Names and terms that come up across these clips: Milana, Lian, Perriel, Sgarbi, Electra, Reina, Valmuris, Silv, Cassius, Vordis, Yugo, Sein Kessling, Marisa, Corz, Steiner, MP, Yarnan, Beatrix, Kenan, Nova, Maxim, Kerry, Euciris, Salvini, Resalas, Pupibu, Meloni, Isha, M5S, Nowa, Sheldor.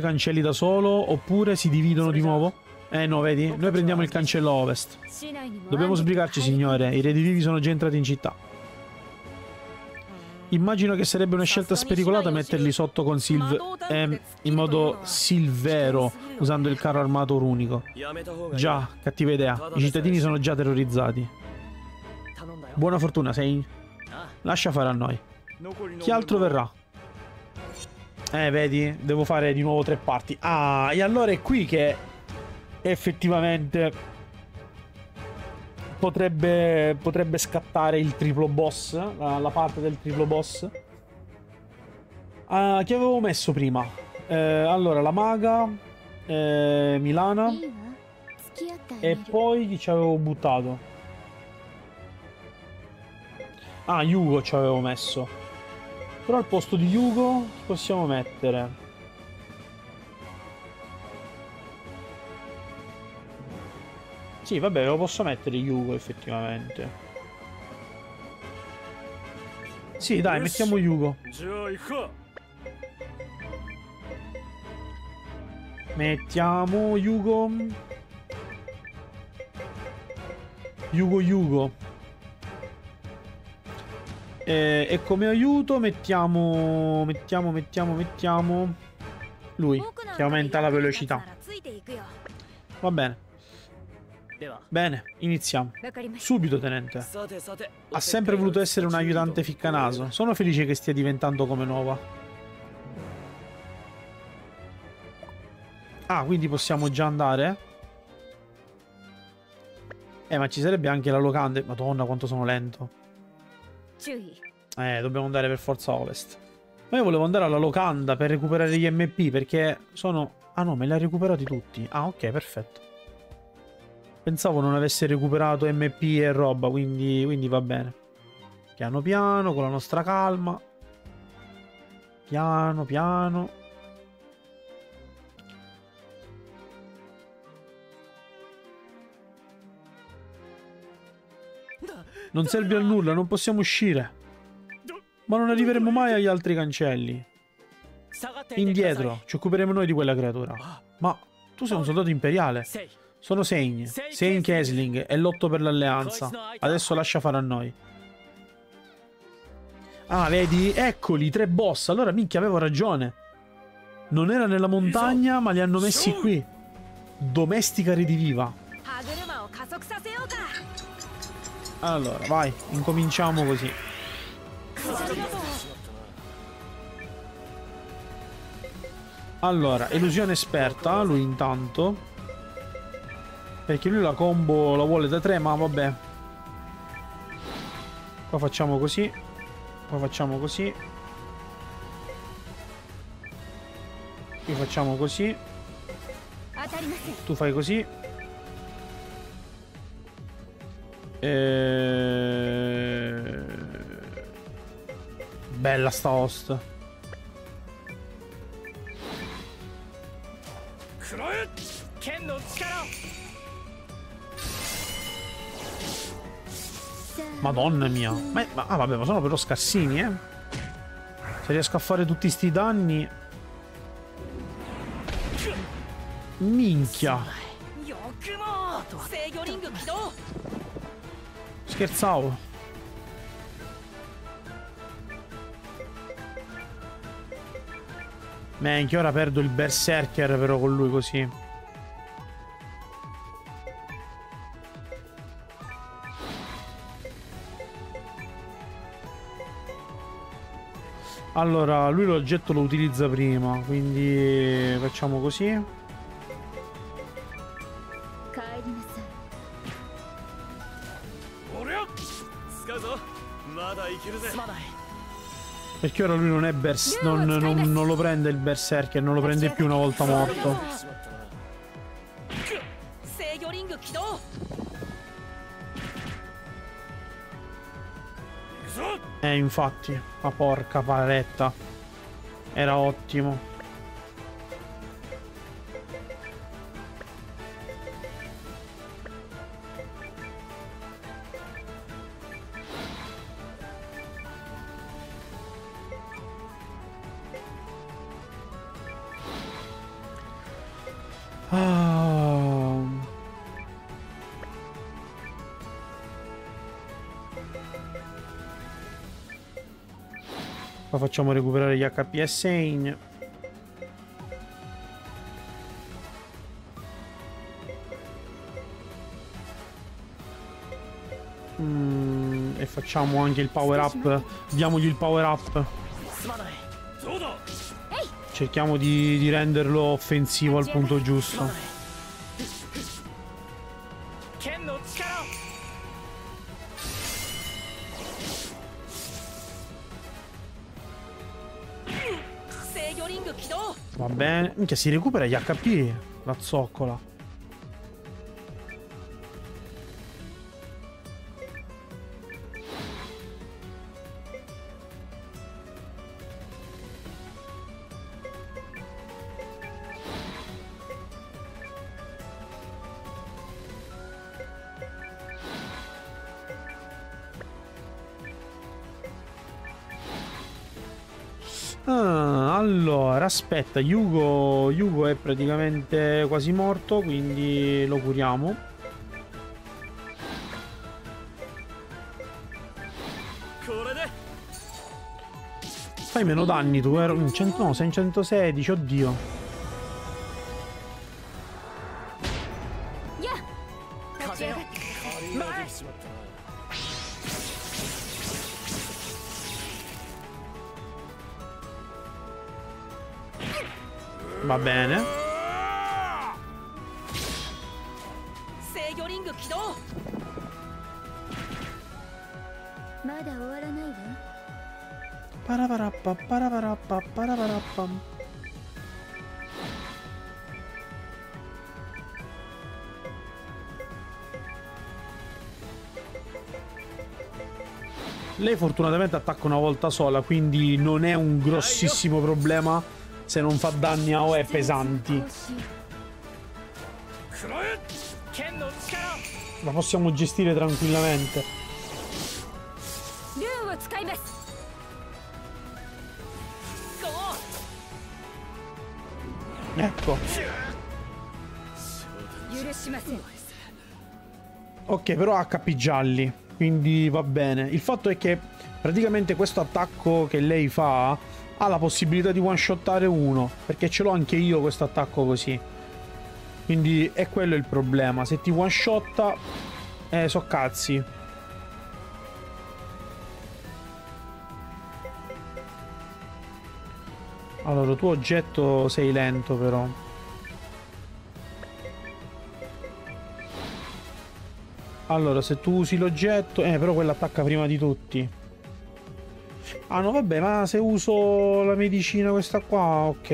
Cancelli da solo oppure si dividono di nuovo? Eh no, vedi? Noi prendiamo il cancello ovest. Dobbiamo sbrigarci, signore. I redivivi sono già entrati in città. Immagino che sarebbe una scelta spericolata metterli sotto con Silv in modo silvero, usando il carro armato runico. Già, cattiva idea. I cittadini sono già terrorizzati. Buona fortuna, Sein. Lascia fare a noi. Chi altro verrà? Vedi? Devo fare di nuovo 3 parti. Ah, e allora è qui che effettivamente potrebbe scattare il triplo boss, la parte del triplo boss. Ah, che avevo messo prima? Allora, la maga, Milana, e poi chi ci avevo buttato? Ah, Yugo ci avevo messo. Però al posto di Yugo chi possiamo mettere? Sì, vabbè, lo posso mettere Yugo, effettivamente. Sì, dai, mettiamo Yugo. Mettiamo Yugo. Yugo. E come aiuto mettiamo lui, che aumenta la velocità. Va bene. Bene, iniziamo. Subito, tenente. Ha sempre voluto essere un aiutante ficcanaso. Sono felice che stia diventando come Nova. Ah, quindi possiamo già andare? Ma ci sarebbe anche la locanda. Madonna, quanto sono lento. Dobbiamo andare per forza a ovest. Ma io volevo andare alla locanda per recuperare gli MP, perché sono... Ah no, me li ha recuperati tutti. Ah, ok, perfetto. Pensavo non avesse recuperato MP e roba, quindi va bene. Piano piano, con la nostra calma. Piano piano. Non serve a nulla, non possiamo uscire. Ma non arriveremo mai agli altri cancelli. Indietro, ci occuperemo noi di quella creatura. Ma tu sei un soldato imperiale. Sono Sein Kessling, e lotto per l'alleanza. Adesso lascia fare a noi. Ah, vedi? Eccoli, 3 boss. Allora, minchia, avevo ragione. Non era nella montagna, ma li hanno messi qui. Domestica rediviva. Allora, vai, incominciamo così. Allora, elusione esperta, lui intanto... Perché lui la combo la vuole da 3, ma vabbè. Qua facciamo così. Qua facciamo così. Qui facciamo così. Tu fai così. Bella sta host. Madonna mia. Ah vabbè, ma sono però scarsini, eh. Se riesco a fare tutti sti danni. Minchia. Scherzavo. Minchia, ora perdo il berserker però con lui così. Allora, lui l'oggetto lo utilizza prima, quindi facciamo così. Perché ora lui non è non lo prende il berserker, non lo prende più una volta morto. Infatti, ma porca paletta. Era ottimo. Oh. Poi facciamo recuperare gli HP a Sein. E facciamo anche il power up. Diamogli il power up. Cerchiamo di renderlo offensivo al punto giusto. Va bene. Minchia, si recupera gli HP. La zoccola. Allora, aspetta, Yugo è praticamente quasi morto, quindi lo curiamo. Fai meno danni tu, no, sei in 116, oddio. Va bene. Paravarappa, paravarappa, paravarappa. Lei fortunatamente attacca una volta sola, quindi non è un grossissimo problema se non fa danni a OE pesanti. La possiamo gestire tranquillamente. Ecco. Ok, però ha HP gialli, quindi va bene. Il fatto è che praticamente questo attacco che lei fa ha la possibilità di one-shottare uno, perché ce l'ho anche io questo attacco così. Quindi è quello il problema. Se ti one-shotta, so cazzi. Allora, tu oggetto sei lento però. Allora, se tu usi l'oggetto... però quello attacca prima di tutti. Ah no, vabbè, ma se uso la medicina questa qua, ok.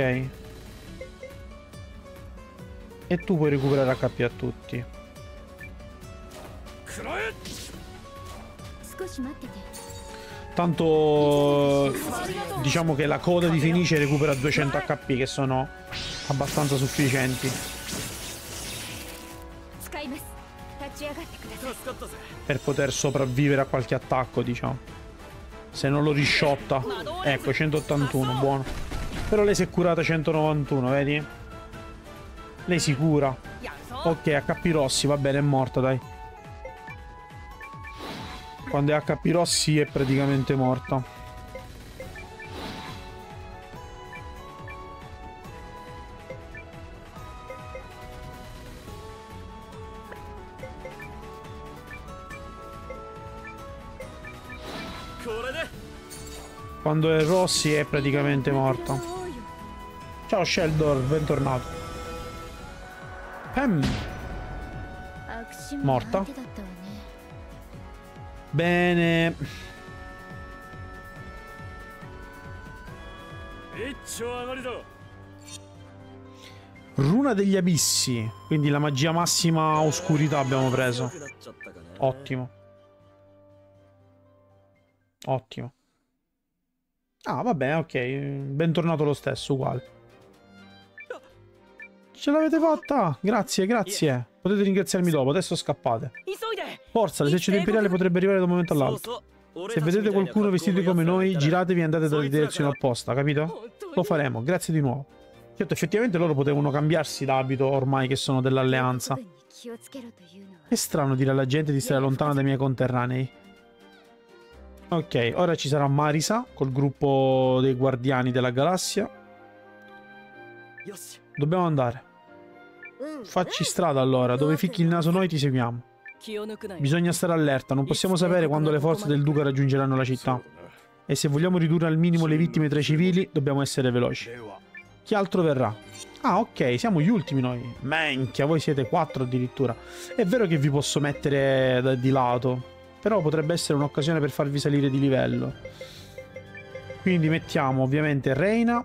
E tu puoi recuperare HP a tutti. Tanto diciamo che la coda di Fenice recupera 200 HP, che sono abbastanza sufficienti per poter sopravvivere a qualche attacco, diciamo. Se non lo risciotta. Ecco, 181, buono. Però lei si è curata 191, vedi? Lei si cura. Ok, HP rossi, va bene, è morta, dai. Quando è HP rossi è praticamente morta. Quando è rossi è praticamente morto. Ciao Sheldor, bentornato. Morta. Bene. Runa degli abissi. Quindi la magia massima oscurità abbiamo preso. Ottimo. Ottimo. Ah, vabbè, ok. Bentornato lo stesso, uguale. Ce l'avete fatta! Grazie, grazie. Potete ringraziarmi dopo, adesso scappate. Forza, l'esercito imperiale potrebbe arrivare da un momento all'altro. Se vedete qualcuno vestito come noi, giratevi e andate dalla direzione opposta, capito? Lo faremo, grazie di nuovo. Certo, effettivamente loro potevano cambiarsi d'abito ormai che sono dell'alleanza. È strano dire alla gente di stare lontana dai miei conterranei. Ok, ora ci sarà Marisa col gruppo dei Guardiani della galassia. Dobbiamo andare. Facci strada allora, dove ficchi il naso noi ti seguiamo. Bisogna stare allerta, non possiamo sapere quando le forze del duca raggiungeranno la città. E se vogliamo ridurre al minimo le vittime tra i civili, dobbiamo essere veloci. Chi altro verrà? Ah, ok, siamo gli ultimi noi. Menchia, voi siete 4 addirittura. È vero che vi posso mettere di lato, però potrebbe essere un'occasione per farvi salire di livello. Quindi mettiamo ovviamente Reina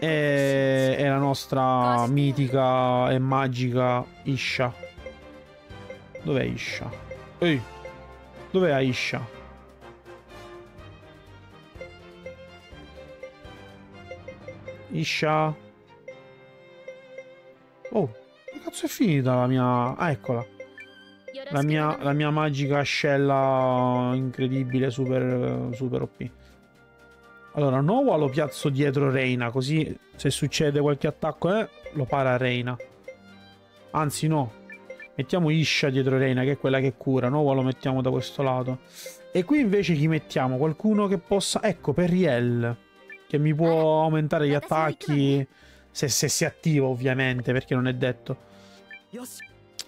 e la nostra mitica e magica Isha. Dov'è Isha? Ehi, dov'è Isha? Isha. Oh, che cazzo è finita la mia... Ah, eccola. La mia magica ascella incredibile, super OP. Allora, Nowa lo piazzo dietro Reina, così se succede qualche attacco, lo para Reina. Anzi, no. Mettiamo Isha dietro Reina, che è quella che cura. Nowa lo mettiamo da questo lato. E qui invece chi mettiamo? Qualcuno che possa... Ecco, Perriel, che mi può aumentare gli attacchi se si attiva, ovviamente, perché non è detto.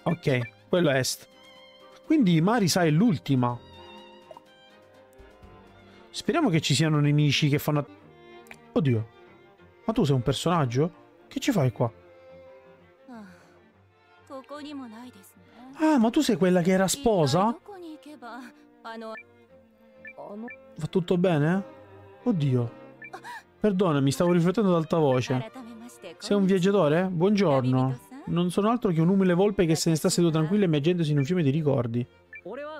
Ok. Quello è est. Quindi Marisa è l'ultima. Speriamo che ci siano nemici che fanno... Oddio. Ma tu sei un personaggio? Che ci fai qua? Ah, ma tu sei quella che era sposa? Va tutto bene? Oddio. Perdonami, stavo riflettendo ad alta voce. Sei un viaggiatore? Buongiorno. Non sono altro che un'umile volpe che se ne sta seduta tranquilla e immergendosi in un fiume di ricordi.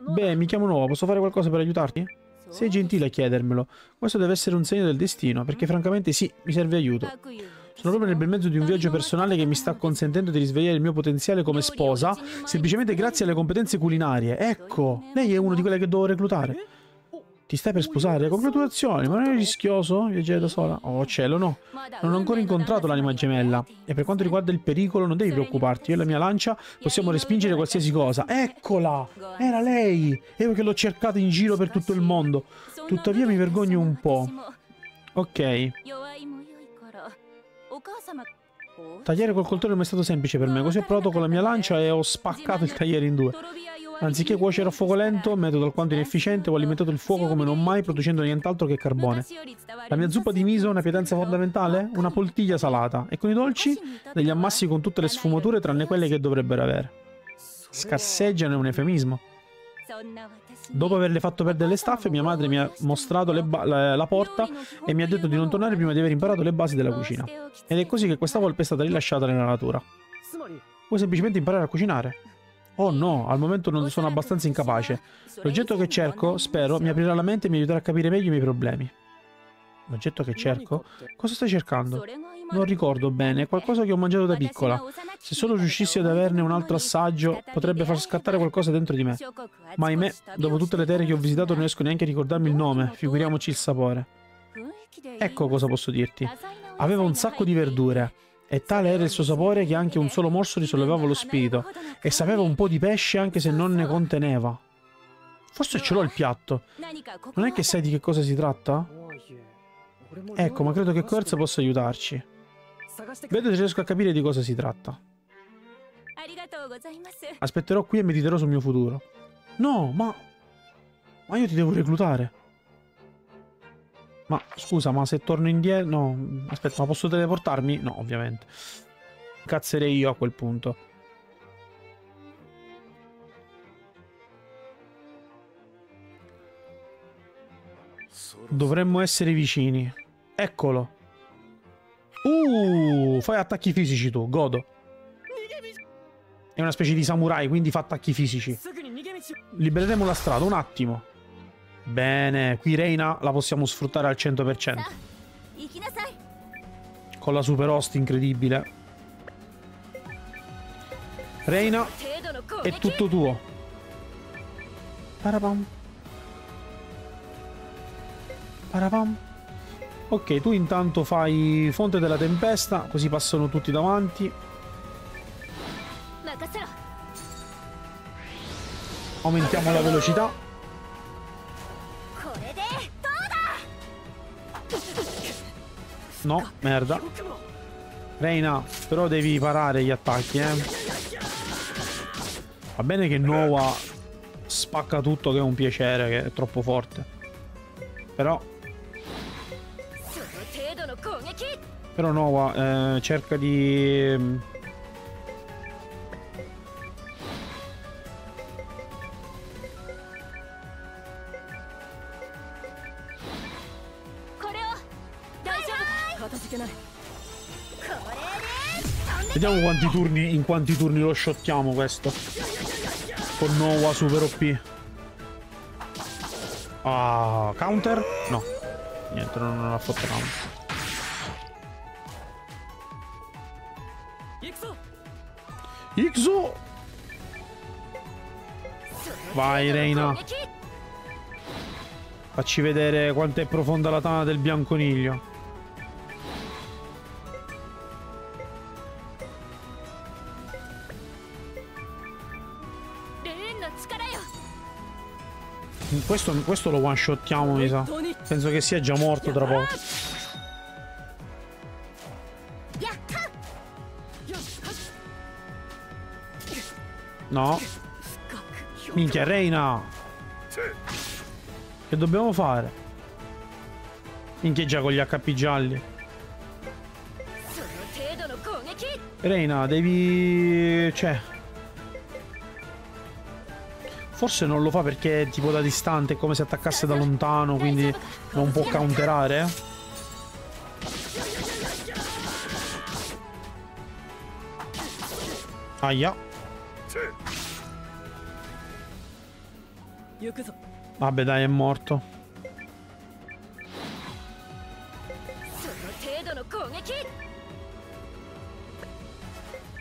Beh, mi chiamo Nova, posso fare qualcosa per aiutarti? Sei gentile a chiedermelo. Questo deve essere un segno del destino, perché francamente sì, mi serve aiuto. Sono proprio nel bel mezzo di un viaggio personale che mi sta consentendo di risvegliare il mio potenziale come sposa, semplicemente grazie alle competenze culinarie. Ecco, lei è una di quelle che devo reclutare. Ti stai per sposare? Congratulazioni, ma non è rischioso viaggiare da sola? Oh cielo, no. Non ho ancora incontrato l'anima gemella. E per quanto riguarda il pericolo, non devi preoccuparti. Io e la mia lancia possiamo respingere qualsiasi cosa. Eccola! Era lei! Io che l'ho cercata in giro per tutto il mondo. Tuttavia mi vergogno un po'. Ok. Tagliare col coltello non è stato semplice per me. Così ho provato con la mia lancia e ho spaccato il tagliere in due. Anziché cuocere a fuoco lento, metodo alquanto inefficiente, ho alimentato il fuoco come non mai, producendo nient'altro che carbone. La mia zuppa di miso è una pietanza fondamentale? Una poltiglia salata. E con i dolci? Degli ammassi con tutte le sfumature tranne quelle che dovrebbero avere. Scarseggiano è un eufemismo. Dopo averle fatto perdere le staffe, mia madre mi ha mostrato la porta e mi ha detto di non tornare prima di aver imparato le basi della cucina. Ed è così che questa volpe è stata rilasciata nella natura. Vuoi semplicemente imparare a cucinare? Oh no, al momento non sono abbastanza incapace. L'oggetto che cerco, spero, mi aprirà la mente e mi aiuterà a capire meglio i miei problemi. L'oggetto che cerco? Cosa stai cercando? Non ricordo bene, è qualcosa che ho mangiato da piccola. Se solo riuscissi ad averne un altro assaggio, potrebbe far scattare qualcosa dentro di me. Ma ahimè, dopo tutte le terre che ho visitato non riesco neanche a ricordarmi il nome, figuriamoci il sapore. Ecco cosa posso dirti. Aveva un sacco di verdure. E tale era il suo sapore che anche un solo morso risollevava lo spirito. E sapeva un po' di pesce anche se non ne conteneva. Forse ce l'ho il piatto. Non è che sai di che cosa si tratta? Ecco, ma credo che Corz possa aiutarci. Vedo se riesco a capire di cosa si tratta. Aspetterò qui e mediterò sul mio futuro. No, ma io ti devo reclutare. Ma scusa, ma se torno indietro... No, aspetta, ma posso teleportarmi? No, ovviamente. Incazzerei io a quel punto. Dovremmo essere vicini. Eccolo. Fai attacchi fisici tu, godo. È una specie di samurai, quindi fa attacchi fisici. Libereremo la strada, un attimo. Bene, qui Reina la possiamo sfruttare al 100%. Con la super host incredibile. Reina, è tutto tuo. Parapam. Parapam. Ok, tu intanto fai fonte della tempesta, così passano tutti davanti. Aumentiamo la velocità. No, merda. Reina, però devi parare gli attacchi, eh. Va bene che Nowa spacca tutto, che è un piacere, che è troppo forte. Però Nowa cerca di... Vediamo quanti turni, in quanti turni lo shottiamo questo. Con Nowa super OP. Ah, counter? No. Niente, non l'ha fatto counter. Ixo! Vai Reina. Facci vedere quanto è profonda la tana del bianconiglio. Questo lo one shottiamo, mi sa. Penso che sia già morto tra poco. No. Minchia, Reina. Che dobbiamo fare? Minchia, già con gli HP gialli. Reina, devi... cioè... forse non lo fa perché è tipo da distante, è come se attaccasse da lontano, quindi non può counterare. Aia. Vabbè dai, è morto.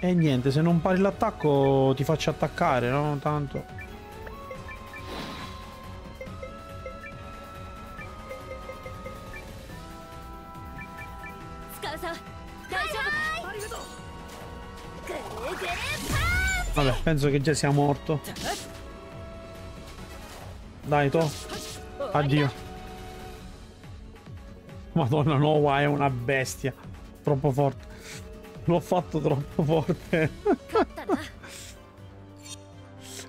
E niente, se non pari l'attacco ti faccio attaccare, no? Tanto... Vabbè, penso che già sia morto. Dai, to. Addio. Madonna, Nowa è una bestia. Troppo forte. L'ho fatto troppo forte.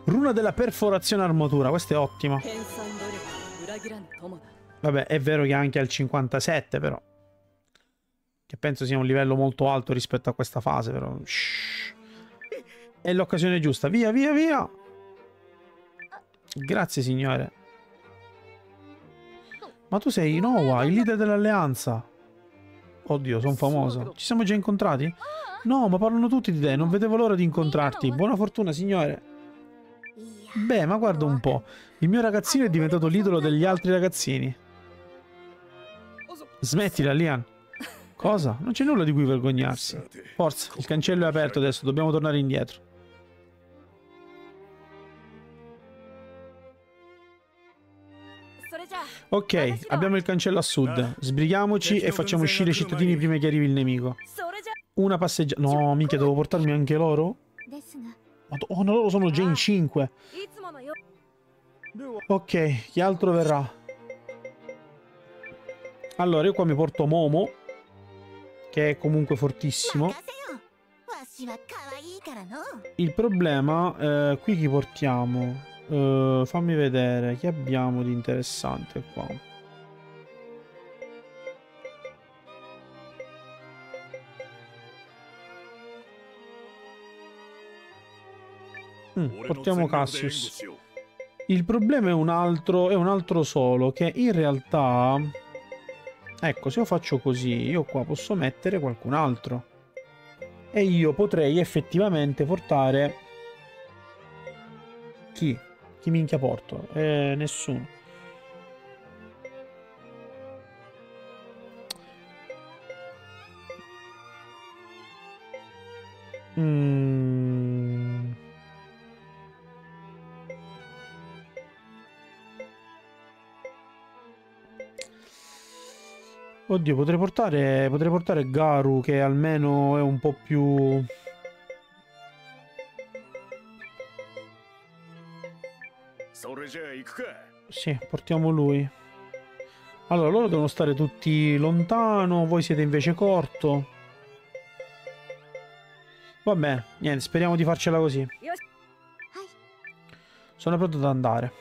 Runa della perforazione armatura. Questa è ottima. Vabbè, è vero che anche al 57, però. Che penso sia un livello molto alto rispetto a questa fase, però. Shhh. È l'occasione giusta. Via, via, via. Grazie, signore. Ma tu sei Nowa, il leader dell'alleanza. Oddio, sono famoso. Ci siamo già incontrati? No, ma parlano tutti di te. Non vedevo l'ora di incontrarti. Buona fortuna, signore. Beh, ma guarda un po'. Il mio ragazzino è diventato l'idolo degli altri ragazzini. Smettila, Lian. Cosa? Non c'è nulla di cui vergognarsi. Forza, il cancello è aperto adesso. Dobbiamo tornare indietro. Ok, abbiamo il cancello a sud. Sbrighiamoci e facciamo uscire i cittadini prima che arrivi il nemico. Una passeggiata... no, minchia, devo portarmi anche loro? Madonna, loro sono già in 5. Ok, chi altro verrà? Allora, io qua mi porto Momo, che è comunque fortissimo. Il problema... qui chi portiamo? Fammi vedere. Chi abbiamo di interessante qua? Portiamo Cassius. Il problema è un altro solo, che in realtà... ecco, se io faccio così, io qua posso mettere qualcun altro. E io potrei effettivamente portare... chi? Chi minchia porto? Nessuno. Oddio, potrei portare Garou, che almeno è un po' più... Sì, portiamo lui. Allora, loro devono stare tutti lontano, voi siete invece corto. Vabbè, niente, speriamo di farcela così. Sono pronto ad andare.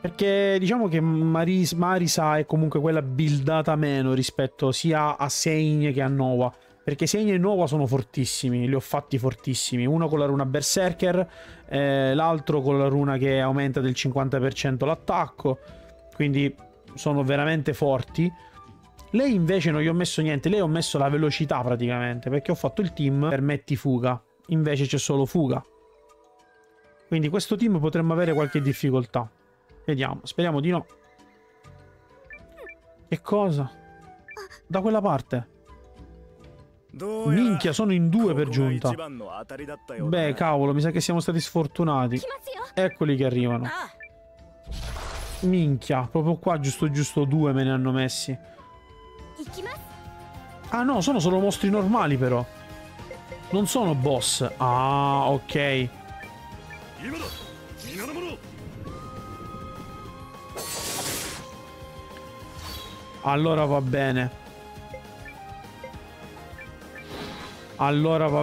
Perché diciamo che Marisa è comunque quella buildata meno rispetto sia a Sein che a Nowa. Perché Sein e Nowa sono fortissimi, li ho fatti fortissimi. Uno con la runa Berserker, l'altro con la runa che aumenta del 50% l'attacco. Quindi sono veramente forti. Lei invece non gli ho messo niente, lei ho messo la velocità praticamente. Perché ho fatto il team permetti fuga, invece c'è solo fuga. Quindi questo team potremmo avere qualche difficoltà. Vediamo, speriamo di no. Che cosa? Da quella parte. Minchia, sono in due per giunta. Beh, cavolo, mi sa che siamo stati sfortunati. Eccoli che arrivano. Minchia, proprio qua giusto due me ne hanno messi. Ah no, sono solo mostri normali però. Non sono boss. Ah, ok. Allora va bene. Allora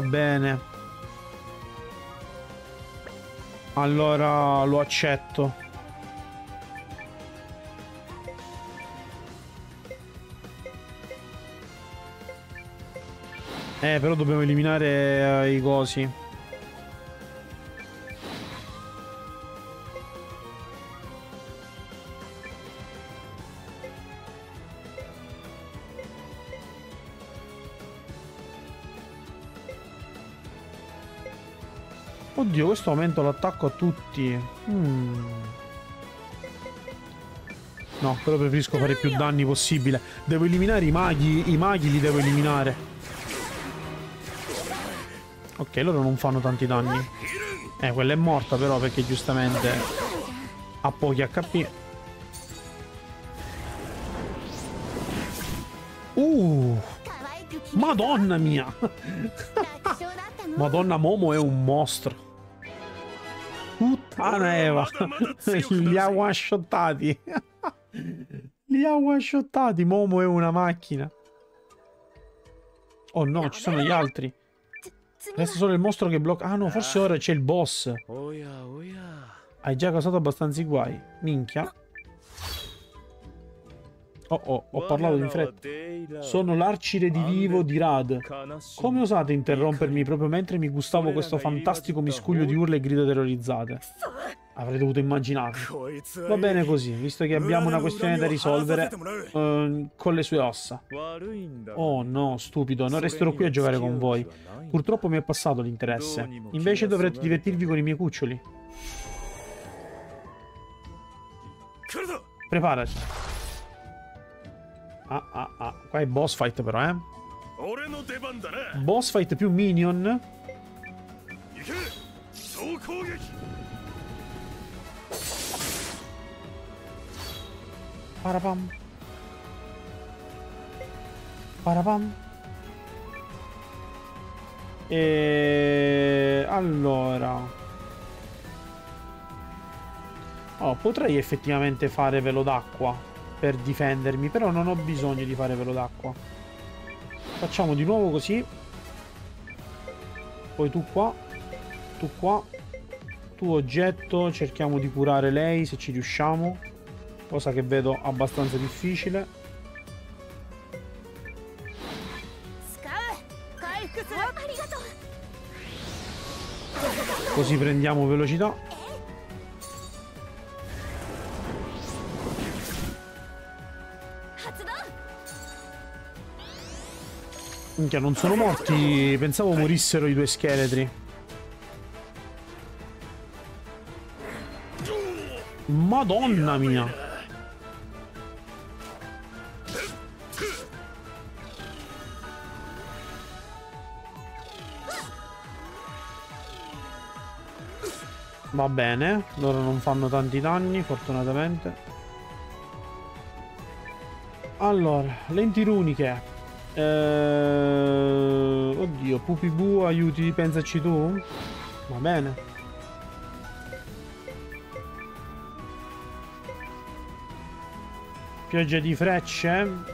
lo accetto. Però dobbiamo eliminare i cosi. Oddio, questo aumenta l'attacco a tutti. No, però preferisco fare più danni possibile. Devo eliminare i maghi li devo eliminare. Ok, loro non fanno tanti danni. Quella è morta però perché giustamente ha pochi HP. Madonna mia. Madonna, Momo è un mostro. Puttana Eva. Li ha one-shottati. Momo è una macchina. Oh no, ci sono gli altri. Resta solo il mostro che blocca. Ah no, forse ora c'è il boss. Hai già causato abbastanza guai. Minchia. Oh, ho parlato in fretta. Sono l'arciredivivo di Rad. Come osate interrompermi proprio mentre mi gustavo questo fantastico miscuglio di urla e grida terrorizzate? Avrei dovuto immaginarlo. Va bene così, visto che abbiamo una questione da risolvere con le sue ossa. Oh no, stupido, non resterò qui a giocare con voi. Purtroppo mi è passato l'interesse. Invece dovrete divertirvi con i miei cuccioli. Preparati. Qua è boss fight però, eh. Boss fight più minion. Parapam. E allora... Oh, potrei effettivamente fare velo d'acqua per difendermi, però non ho bisogno di fare velo d'acqua. Facciamo di nuovo così. Poi tu qua, tu qua, tu oggetto. Cerchiamo di curare lei se ci riusciamo, cosa che vedo abbastanza difficile. Così prendiamo velocità. Minchia, non sono morti. Pensavo morissero i due scheletri. Madonna mia. Va bene, loro non fanno tanti danni, fortunatamente. Allora, lenti runiche. Oddio, Pupibu, aiuti, pensaci tu? Va bene. Pioggia di frecce.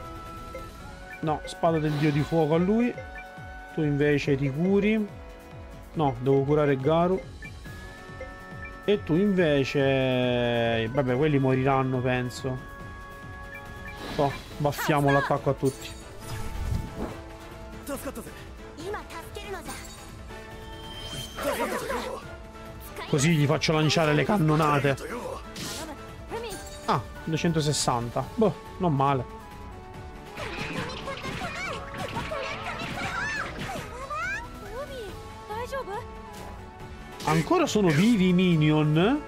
No, spada del dio di fuoco a lui. Tu invece ti curi. No, devo curare Garou. E tu invece... Vabbè, quelli moriranno, penso. Oh, baffiamo l'attacco a tutti. Così gli faccio lanciare le cannonate. Ah, 260. Boh, non male. Ancora sono vivi i minion?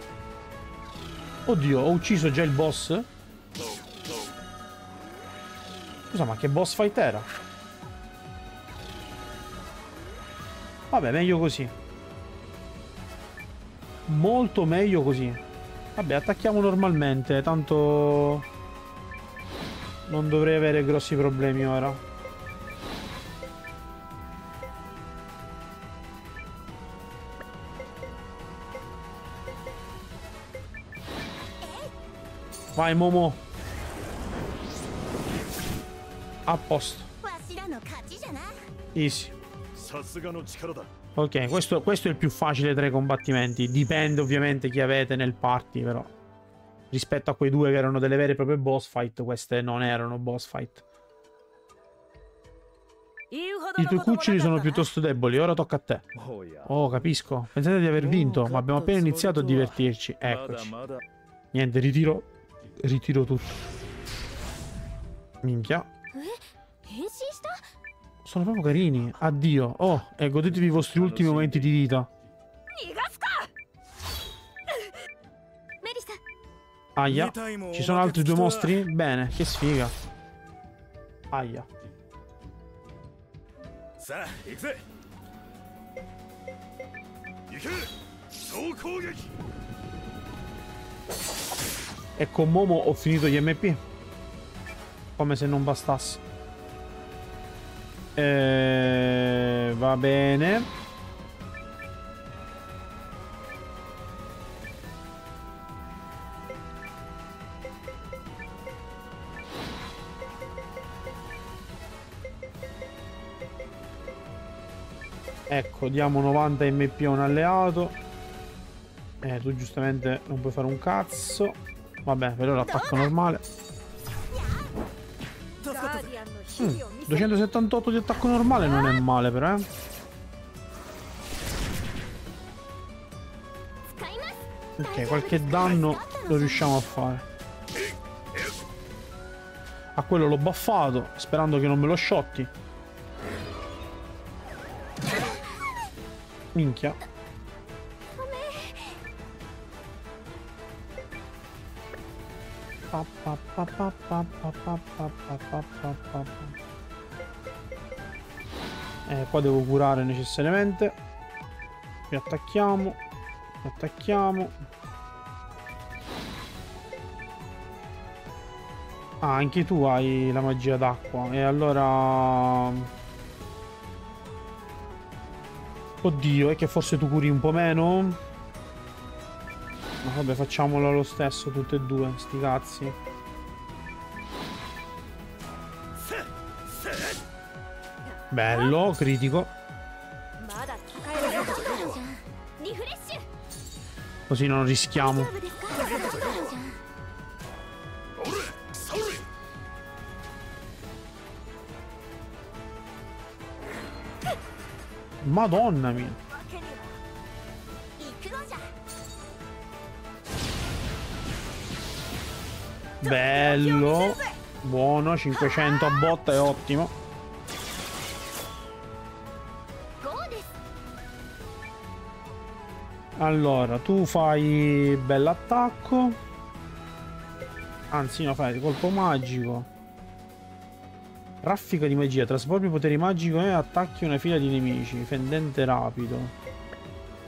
Oddio, ho ucciso già il boss? Scusa, ma che boss fight era? Vabbè, meglio così. Molto meglio così. Vabbè, attacchiamo normalmente, tanto... non dovrei avere grossi problemi ora. Vai Momo. A posto. Easy. Ok, questo è il più facile tra i combattimenti. Dipende ovviamente chi avete nel party, però. Rispetto a quei due che erano delle vere e proprie boss fight, queste non erano boss fight. I tuoi cuccioli sono piuttosto deboli, ora tocca a te. Oh, capisco. Pensate di aver vinto, ma abbiamo appena iniziato a divertirci. Eccoci. Niente, ritiro tutto. Minchia. Sono proprio carini. Addio. Oh, e godetevi i vostri ultimi momenti di vita. Aia. Ci sono altri due mostri? Bene, che sfiga. Aia. E con Momo ho finito gli MP. Come se non bastasse. Va bene. Ecco, diamo 90 MP a un alleato. Tu giustamente non puoi fare un cazzo. Vabbè, per ora attacco normale. 278 di attacco normale non è male però, eh. Ok, qualche danno lo riusciamo a fare. A quello l'ho buffato, sperando che non me lo shotti. Minchia. Qua devo curare necessariamente. Qui attacchiamo. Attacchiamo. Ah, anche tu hai la magia d'acqua. E allora... Oddio, è che forse tu curi un po' meno? Ma vabbè, facciamolo lo stesso, tutte e due, sti cazzi. Bello, critico. Così non rischiamo. Madonna mia. Bello. Buono, 500 a botta è ottimo. Allora, tu fai bell'attacco. Anzi, no, fai colpo magico. Raffica di magia, trasformi poteri magico e attacchi una fila di nemici. Fendente rapido.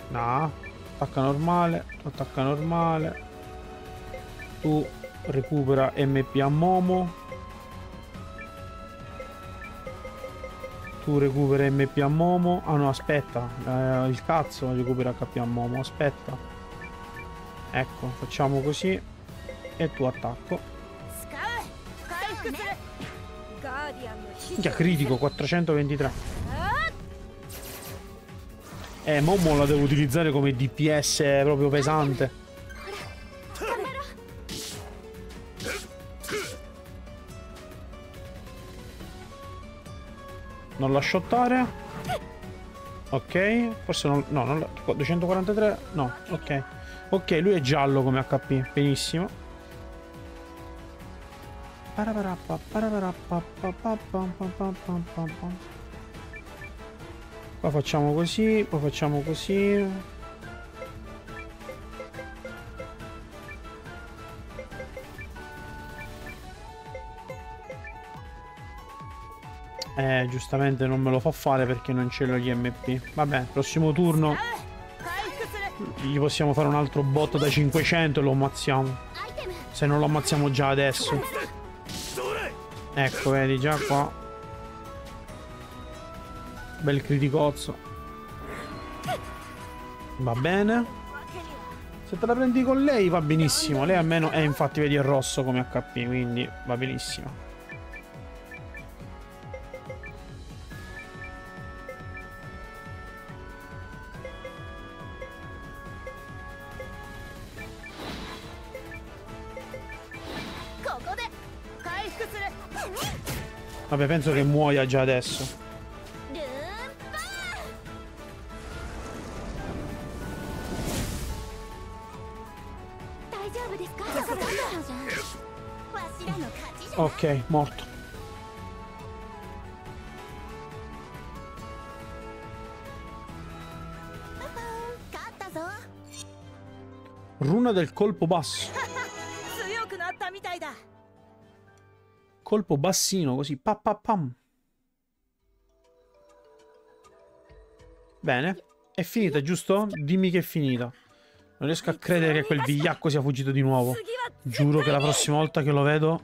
Nah, attacca normale, attacca normale. Tu recupera MP a Momo. tu recupera MP a Momo. Ah no, aspetta, il cazzo recupera HP a Momo, aspetta. Ecco, facciamo così. E tu attacco. Già critico, 423. Momo la devo utilizzare come DPS proprio pesante. Non la shottare. Ok. Forse non... No, non la... 243. No, ok. Ok, lui è giallo come HP. Benissimo. Poi facciamo così. Poi facciamo così. Giustamente non me lo fa fare perché non ce l'ho gli MP. Vabbè, prossimo turno gli possiamo fare un altro botto da 500 e lo ammazziamo. Se non lo ammazziamo già adesso. Ecco, vedi, già qua. Bel criticozzo. Va bene. Se te la prendi con lei va benissimo. Lei almeno... infatti vedi, è rosso come HP, quindi va benissimo. Vabbè, penso che muoia già adesso. Ok, morto. Runa del colpo basso. Colpo bassino così, pa pa pam. Bene, è finita, giusto? Dimmi che è finita. Non riesco a credere che quel vigliacco sia fuggito di nuovo. Giuro che la prossima volta che lo vedo...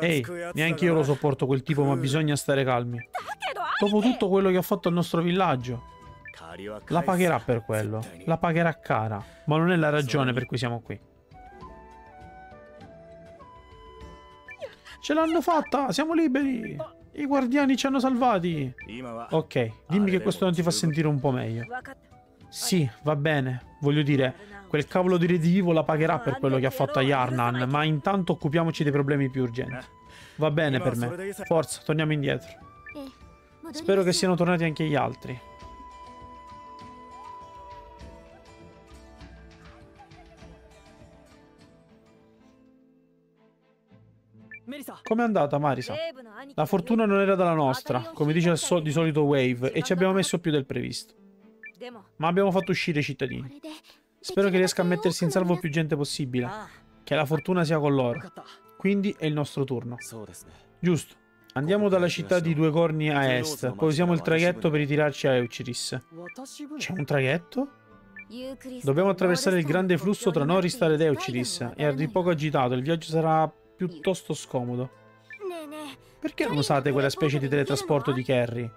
Ehi, neanche io lo sopporto quel tipo, ma bisogna stare calmi. Dopo tutto quello che ha fatto al nostro villaggio, la pagherà per quello. La pagherà cara, ma non è la ragione per cui siamo qui. Ce l'hanno fatta! Siamo liberi! I guardiani ci hanno salvati! Ok, dimmi che questo non ti fa sentire un po' meglio. Sì, va bene. Voglio dire, quel cavolo di redivivo la pagherà per quello che ha fatto a Yarnan, ma intanto occupiamoci dei problemi più urgenti. Va bene per me. Forza, torniamo indietro. Spero che siano tornati anche gli altri. Com'è andata, Marisa? La fortuna non era dalla nostra, come dice di solito Wave, e ci abbiamo messo più del previsto. Ma abbiamo fatto uscire i cittadini. Spero che riesca a mettersi in salvo più gente possibile. Che la fortuna sia con loro. Quindi è il nostro turno. Giusto. Andiamo dalla città di Due Corni a est, poi usiamo il traghetto per ritirarci a Euciris. C'è un traghetto? Dobbiamo attraversare il grande flusso tra Norristar ed Euciris. È di poco agitato, il viaggio sarà... piuttosto scomodo. Perché non usate quella specie di teletrasporto di Kerry?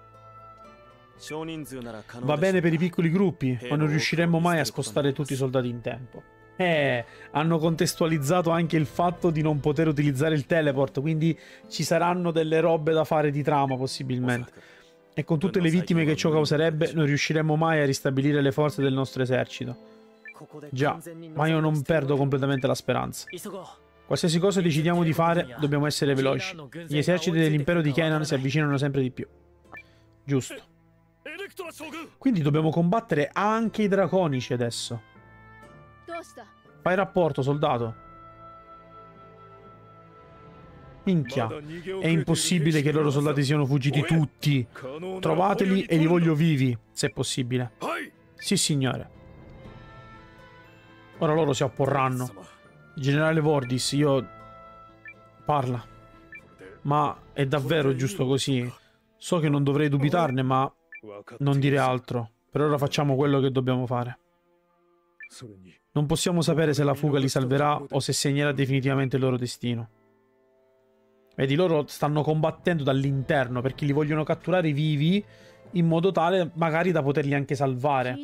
Va bene per i piccoli gruppi, ma non riusciremmo mai a spostare tutti i soldati in tempo. Hanno contestualizzato anche il fatto di non poter utilizzare il teleport, quindi ci saranno delle robe da fare di trama possibilmente. E con tutte le vittime che ciò causerebbe, non riusciremmo mai a ristabilire le forze del nostro esercito. Già, ma io non perdo completamente la speranza. Qualsiasi cosa decidiamo di fare, dobbiamo essere veloci. Gli eserciti dell'impero di Kenan si avvicinano sempre di più. Giusto. Quindi dobbiamo combattere anche i draconici adesso. Fai rapporto, soldato. Minchia. È impossibile che i loro soldati siano fuggiti tutti. Trovateli e li voglio vivi, se possibile. Sì, signore. Ora loro si opporranno. Generale Vordis, io... Parla. Ma è davvero giusto così. So che non dovrei dubitarne, ma... Non dire altro. Per ora facciamo quello che dobbiamo fare. Non possiamo sapere se la fuga li salverà o se segnerà definitivamente il loro destino. Vedi, loro stanno combattendo dall'interno perché li vogliono catturare vivi in modo tale magari da poterli anche salvare.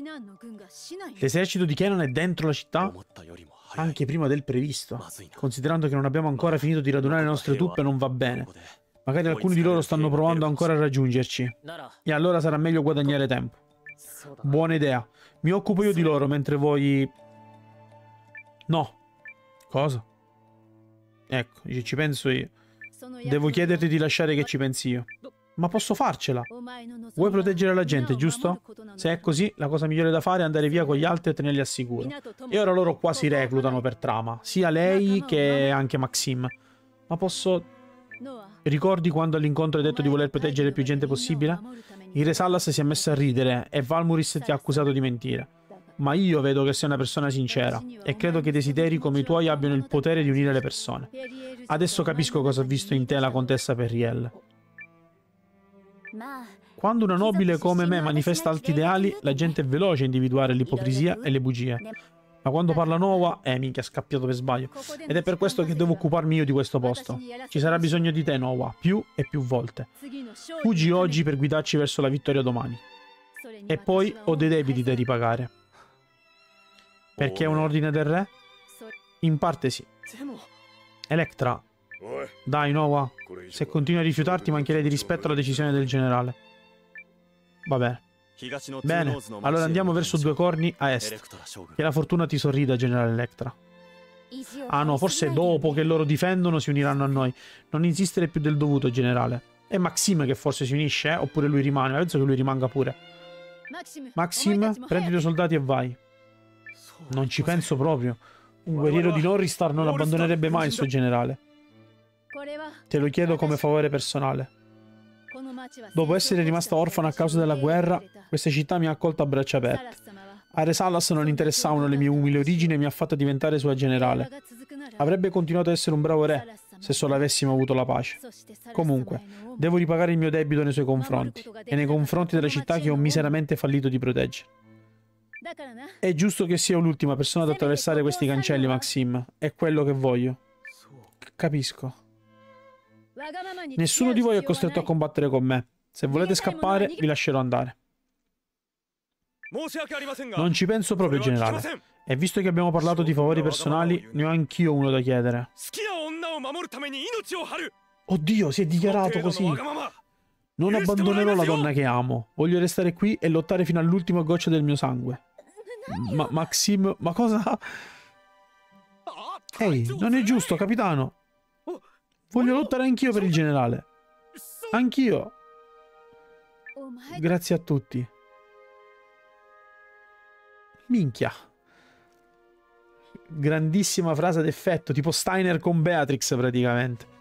L'esercito di Kenan è dentro la città anche prima del previsto. Considerando che non abbiamo ancora finito di radunare le nostre truppe, non va bene. Magari alcuni di loro stanno provando ancora a raggiungerci. E allora sarà meglio guadagnare tempo. Buona idea. Mi occupo io di loro mentre voi... No. Cosa? Ecco, ci penso io. Devo chiederti di lasciare che ci pensi io. Ma posso farcela. Vuoi proteggere la gente, giusto? Se è così, la cosa migliore da fare è andare via con gli altri e tenerli al sicuro. E ora loro qua si reclutano per trama. Sia lei che anche Maxim. Ma posso... Ricordi quando all'incontro hai detto di voler proteggere più gente possibile? Il Resalas si è messo a ridere e Valmuris ti ha accusato di mentire. Ma io vedo che sei una persona sincera e credo che desideri come i tuoi abbiano il potere di unire le persone. Adesso capisco cosa ha visto in te la contessa Perriel. Quando una nobile come me manifesta alti ideali, la gente è veloce a individuare l'ipocrisia e le bugie. Ma quando parla Nowa, minchia, scappiato per sbaglio. Ed è per questo che devo occuparmi io di questo posto. Ci sarà bisogno di te, Nowa, più e più volte. Fuggi oggi per guidarci verso la vittoria domani. E poi ho dei debiti da ripagare. Perché è un ordine del re? In parte sì. Electra. Dai, Nowa. Se continui a rifiutarti, mancherei di rispetto alla decisione del generale. Vabbè. Bene, allora andiamo verso Due Corni a est. Che la fortuna ti sorrida, generale Electra. Ah no, forse dopo che loro difendono si uniranno a noi. Non insistere più del dovuto, generale. È Maxim che forse si unisce, eh? Oppure lui rimane? Penso che lui rimanga pure. Maxim, prendi i tuoi soldati e vai. Non ci penso proprio. Un guerriero di Norristar non abbandonerebbe mai il suo generale. Te lo chiedo come favore personale. Dopo essere rimasta orfana a causa della guerra, questa città mi ha accolto a braccia aperte. A Resalas non interessavano le mie umili origini e mi ha fatta diventare sua generale. Avrebbe continuato a essere un bravo re se solo avessimo avuto la pace. Comunque, devo ripagare il mio debito nei suoi confronti e nei confronti della città che ho miseramente fallito di proteggere. È giusto che sia l'ultima persona ad attraversare questi cancelli, Maxim. È quello che voglio. Capisco. Nessuno di voi è costretto a combattere con me. Se volete scappare, vi lascerò andare. Non ci penso proprio, generale. E visto che abbiamo parlato di favori personali, ne ho anch'io uno da chiedere. Oddio, si è dichiarato così. Non abbandonerò la donna che amo. Voglio restare qui e lottare fino all'ultima goccia del mio sangue. Ma Maxim, ma cosa? Ehi, non è giusto, capitano. Voglio lottare anch'io per il generale. Anch'io. Grazie a tutti. Minchia. Grandissima frase d'effetto, tipo Steiner con Beatrix praticamente.